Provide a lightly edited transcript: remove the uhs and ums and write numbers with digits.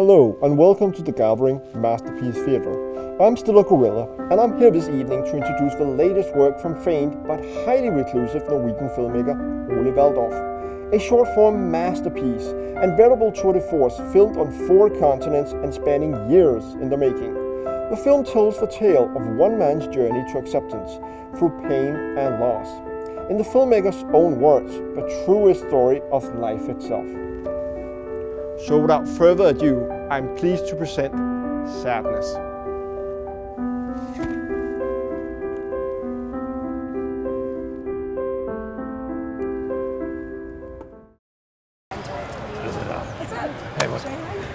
Hello and welcome to The Gathering, Masterpiece Theater. I'm Stella Gorilla and I'm here this evening to introduce the latest work from famed but highly reclusive Norwegian filmmaker Ole Valdorf. A short-form masterpiece and veritable tour de force filmed on 4 continents and spanning years in the making. The film tells the tale of one man's journey to acceptance through pain and loss. In the filmmaker's own words, the truest story of life itself. So without further ado, I'm pleased to present Sadness. Hey, what?